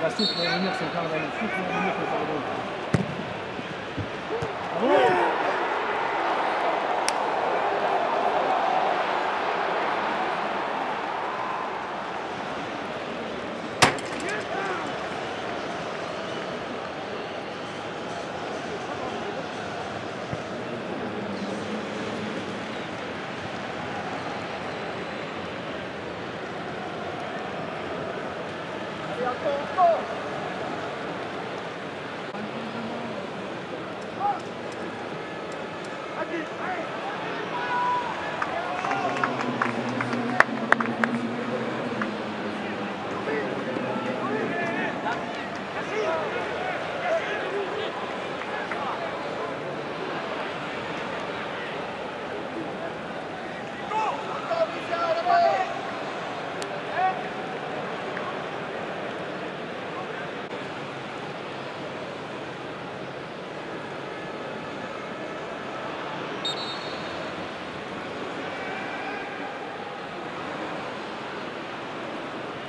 La soupe pour revenir, c'est pas la soupe pour revenir, c'est pas le bon. Hey!